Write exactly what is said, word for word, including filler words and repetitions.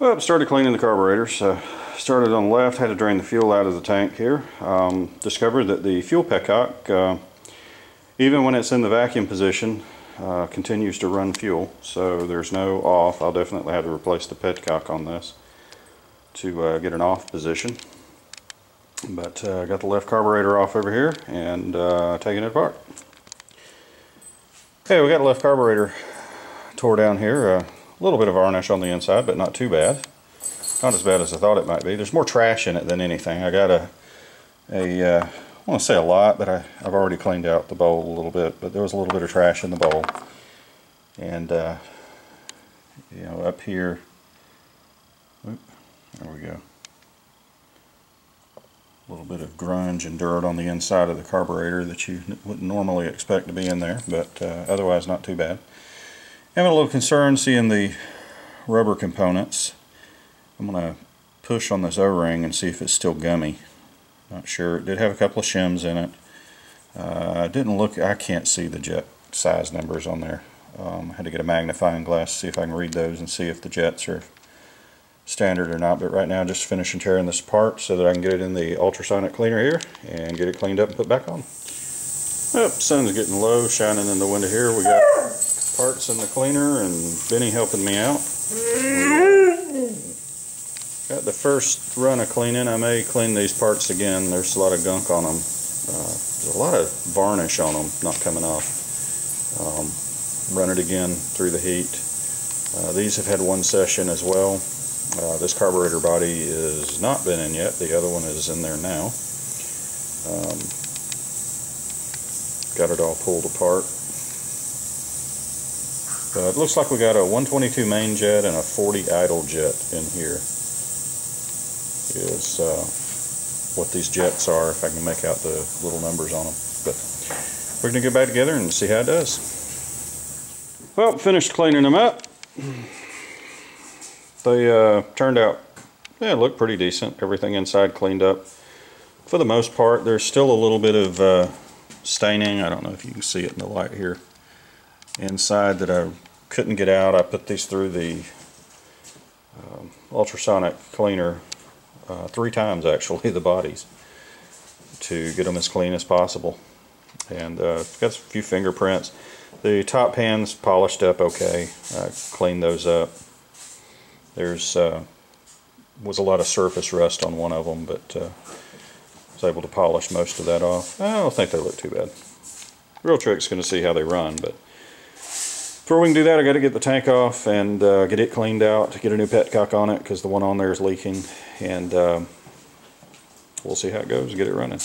Well, I started cleaning the carburetors. Uh, started on the left, had to drain the fuel out of the tank here. Um, discovered that the fuel petcock, uh, even when it's in the vacuum position, uh, continues to run fuel, so there's no off. I'll definitely have to replace the petcock on this to uh, get an off position. But I uh, got the left carburetor off over here and uh, taking it apart. Okay, we got the left carburetor tore down here. A uh, little bit of varnish on the inside, but not too bad. Not as bad as I thought it might be. There's more trash in it than anything. I got a, a uh, I want to say a lot, but I, I've already cleaned out the bowl a little bit, but there was a little bit of trash in the bowl. And, uh, you know, up here, whoop, there we go. A little bit of grunge and dirt on the inside of the carburetor that you wouldn't normally expect to be in there, but uh, otherwise not too bad. I'm a little concerned seeing the rubber components. I'm going to push on this O-ring and see if it's still gummy. Not sure. It did have a couple of shims in it. Uh, I didn't look. I can't see the jet size numbers on there. Um, I had to get a magnifying glass to see if I can read those and see if the jets are standard or not, but right now just finishing tearing this apart so that I can get it in the ultrasonic cleaner here and get it cleaned up and put back on. Yep, sun's getting low, shining in the window here. We got parts in the cleaner and Benny helping me out. Got the first run of cleaning. I may clean these parts again. There's a lot of gunk on them. Uh, there's a lot of varnish on them not coming off. Um, run it again through the heat. Uh, these have had one session as well. Uh, this carburetor body is not been in yet. The other one is in there now. Um, got it all pulled apart. But it looks like we got a one twenty-two main jet and a forty idle jet in here. Is uh, what these jets are, if I can make out the little numbers on them. But we're going to get back together and see how it does. Well, finished cleaning them up. They uh, turned out, yeah, looked pretty decent. Everything inside cleaned up. For the most part, there's still a little bit of uh, staining. I don't know if you can see it in the light here. Inside that I couldn't get out, I put these through the um, ultrasonic cleaner uh, three times, actually, the bodies, to get them as clean as possible. And uh, got a few fingerprints. The top pans polished up okay. I cleaned those up. There's uh, was a lot of surface rust on one of them, but uh, was able to polish most of that off. I don't think they look too bad. Real trick's going to see how they run, but before we can do that, I got to get the tank off and uh, get it cleaned out, get a new petcock on it because the one on there is leaking, and um, we'll see how it goes, get it running.